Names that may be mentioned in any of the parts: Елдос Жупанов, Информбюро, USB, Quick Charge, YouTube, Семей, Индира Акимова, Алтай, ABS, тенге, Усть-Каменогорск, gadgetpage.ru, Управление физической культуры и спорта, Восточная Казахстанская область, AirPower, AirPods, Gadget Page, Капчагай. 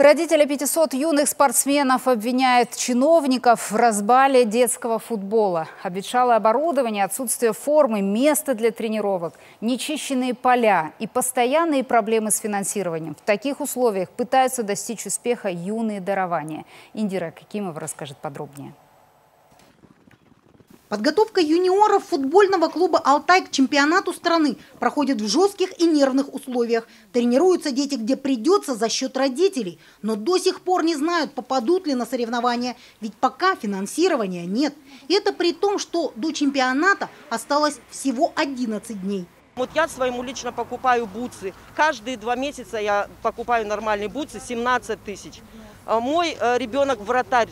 Родители 500 юных спортсменов обвиняют чиновников в разбале детского футбола. Обветшалое оборудование, отсутствие формы, места для тренировок, нечищенные поля и постоянные проблемы с финансированием. В таких условиях пытаются достичь успеха юные дарования. Индира Акимова расскажет подробнее. Подготовка юниоров футбольного клуба «Алтай» к чемпионату страны проходит в жестких и нервных условиях. Тренируются дети, где придется, за счет родителей. Но до сих пор не знают, попадут ли на соревнования, ведь пока финансирования нет. И это при том, что до чемпионата осталось всего 11 дней. Вот я своему лично покупаю бутсы. Каждые 2 месяца я покупаю нормальные бутсы, 17 тысяч. Мой ребенок вратарь,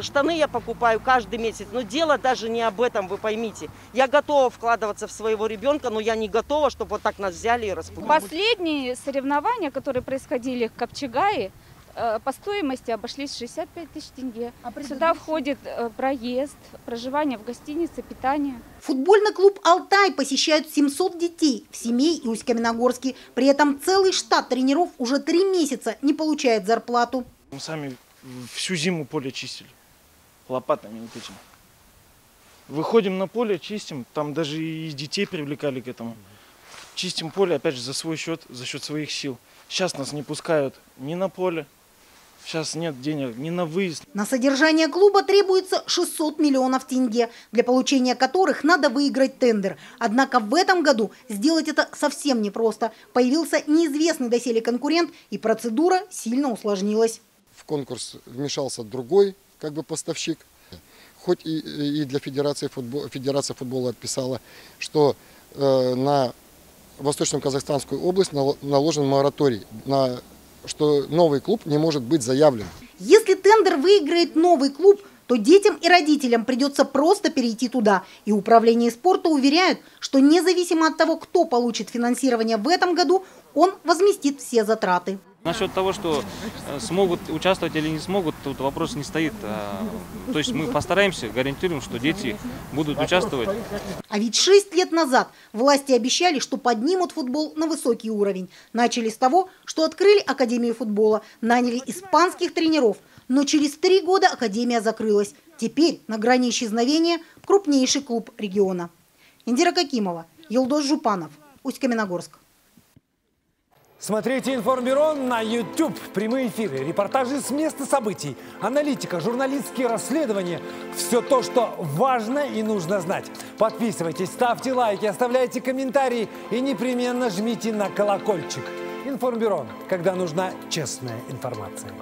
штаны я покупаю каждый месяц, но дело даже не об этом, вы поймите. Я готова вкладываться в своего ребенка, но я не готова, чтобы вот так нас взяли и распугали. Последние соревнования, которые происходили в Капчагае, по стоимости обошлись 65 тысяч тенге. Сюда входит проезд, проживание в гостинице, питание. Футбольный клуб «Алтай» посещают 700 детей в Семей и Усть-Каменогорске. При этом целый штат тренеров уже 3 месяца не получает зарплату. Мы сами всю зиму поле чистили, лопатами вот этим. Выходим на поле, чистим, там даже и детей привлекали к этому. Чистим поле, опять же, за свой счет, за счет своих сил. Сейчас нас не пускают ни на поле, сейчас нет денег ни на выезд. На содержание клуба требуется 600 миллионов тенге, для получения которых надо выиграть тендер. Однако в этом году сделать это совсем непросто. Появился неизвестный доселе конкурент, и процедура сильно усложнилась. В конкурс вмешался другой поставщик. Хоть и для Федерации футбола, Федерация футбола отписала, что на Восточную Казахстанскую область наложен мораторий, что новый клуб не может быть заявлен. Если тендер выиграет новый клуб, то детям и родителям придется просто перейти туда. И управление спорта уверяют, что независимо от того, кто получит финансирование в этом году, он возместит все затраты. Насчет того, что смогут участвовать или не смогут, тут вопрос не стоит. То есть мы постараемся, гарантируем, что дети будут участвовать. А ведь 6 лет назад власти обещали, что поднимут футбол на высокий уровень. Начали с того, что открыли Академию футбола, наняли испанских тренеров. Но через 3 года Академия закрылась. Теперь на грани исчезновения крупнейший клуб региона. Индира Акимова, Елдос Жупанов, Усть-Каменогорск. Смотрите «Информбюро» на YouTube. Прямые эфиры, репортажи с места событий, аналитика, журналистские расследования. Все то, что важно и нужно знать. Подписывайтесь, ставьте лайки, оставляйте комментарии и непременно жмите на колокольчик. «Информбюро», когда нужна честная информация.